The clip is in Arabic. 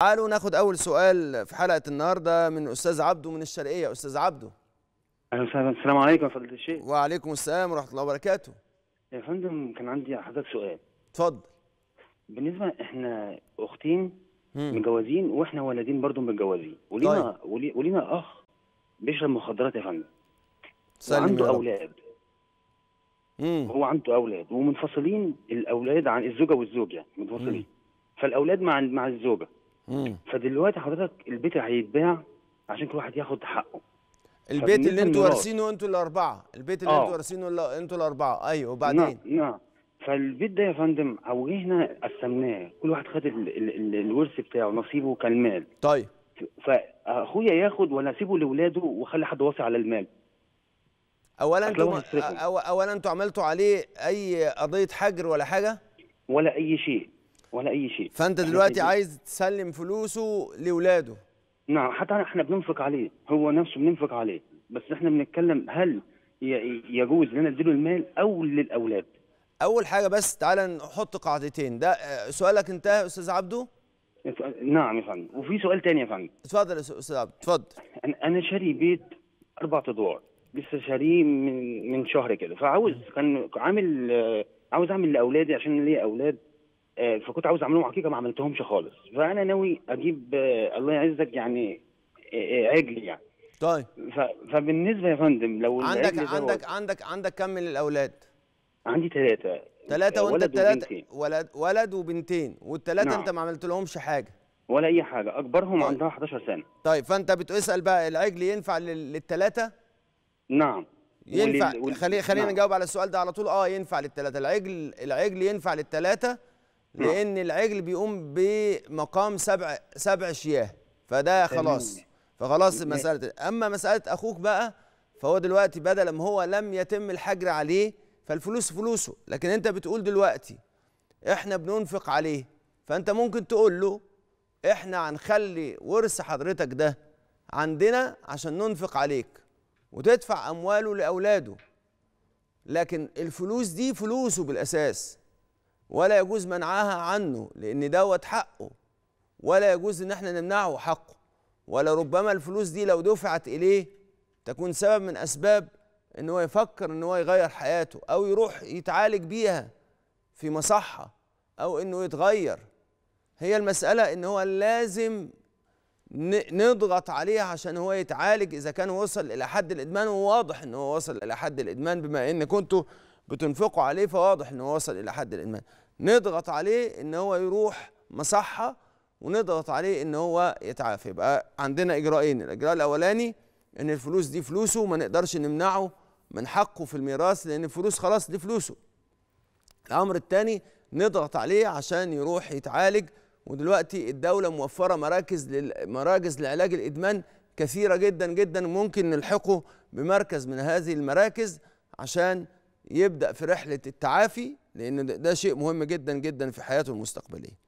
تعالوا ناخد أول سؤال في حلقة النهاردة من أستاذ عبدو من الشرقية. أستاذ عبدو، أهلا وسهلا. السلام عليكم يا فضيلة الشيخ. وعليكم السلام ورحمة الله وبركاته. يا فندم كان عندي حضرتك سؤال. اتفضل. بالنسبة إحنا أختين متجوزين وإحنا ولدين برضه متجوزين، ولينا طيب. ولينا أخ بيشرب مخدرات يا فندم. وعنده أولاد. هو عنده أولاد ومنفصلين الأولاد عن الزوجة والزوجة منفصلين. فالأولاد مع الزوجة. فدلوقتي حضرتك البيت هيتباع عشان كل واحد ياخد حقه. البيت اللي انتوا وارثينه انتوا الاربعه، البيت اللي انتوا وارثينه انتوا الاربعه. ايوه وبعدين؟ نعم. فالبيت ده يا فندم اوجهنا قسمناه، كل واحد خد الورث بتاعه نصيبه كالمال. طيب فاخويا ياخد ولا اسيبه لاولاده واخلي حد وصي على المال؟ اولا انتوا عملتوا عليه اي قضيه حجر ولا حاجه؟ ولا اي شيء. فانت دلوقتي عايز تسلم فلوسه لاولاده. نعم، حتى احنا بننفق عليه، هو نفسه بننفق عليه، بس احنا بنتكلم هل يجوز ان انا اديله المال او للاولاد؟ اول حاجه بس تعالى نحط قاعدتين. ده سؤالك انتهى يا استاذ عبدو؟ نعم يا فندم. وفي سؤال تاني يا فندم. اتفضل يا استاذ عبدو، اتفضل. انا شاري بيت 4 ادوار، لسه شاريه من شهر كده، فعاوز كان عاوز اعمل لاولادي عشان ليا اولاد، فكنت عاوز اعملهم عقيقه ما عملتهمش خالص، فانا ناوي اجيب الله يعزك يعني عجل يعني. طيب فبالنسبه يا فندم لو عندك كم من الاولاد؟ عندي 3. وانت ال3 ولد وبنتين، والثلاثه نعم. انت ما عملت لهمش حاجه ولا اي حاجه، اكبرهم طيب. عندها 11 سنه. طيب فانت بتسال بقى العجل ينفع لل3؟ نعم ينفع. خلينا نعم. نجاوب على السؤال ده على طول. ينفع لل3. العجل ينفع لل3 لأن العجل بيقوم بمقام 7 شياه، فده خلاص مسألة. أما مسألة أخوك بقى فهو دلوقتي بدل ما هو لم يتم الحجر عليه فالفلوس فلوسه، لكن أنت بتقول دلوقتي إحنا بننفق عليه، فأنت ممكن تقول له إحنا هنخلي ورث حضرتك ده عندنا عشان ننفق عليك وتدفع أمواله لأولاده، لكن الفلوس دي فلوسه بالأساس ولا يجوز منعها عنه لأن دوت حقه، ولا يجوز إن احنا نمنعه حقه، ولربما الفلوس دي لو دفعت إليه تكون سبب من أسباب إن هو يفكر إن هو يغير حياته أو يروح يتعالج بيها في مصحة أو إنه يتغير. هي المسألة إن هو لازم نضغط عليه عشان هو يتعالج إذا كان وصل إلى حد الإدمان، وواضح إن هو وصل إلى حد الإدمان بما إن كنتوا بتنفقوا عليه، فواضح إنه وصل إلى حد الإدمان. نضغط عليه إن هو يروح مصحة ونضغط عليه إن هو يتعافى. يبقى عندنا إجراءين، الإجراء الأولاني إن الفلوس دي فلوسه وما نقدرش نمنعه من حقه في الميراث لأن الفلوس خلاص دي فلوسه. الأمر الثاني نضغط عليه عشان يروح يتعالج، ودلوقتي الدولة موفرة مراكز لعلاج الإدمان كثيرة جدا جدا، ممكن نلحقه بمركز من هذه المراكز عشان يبدأ في رحلة التعافي لأن ده شيء مهم جدا جدا في حياته المستقبلية.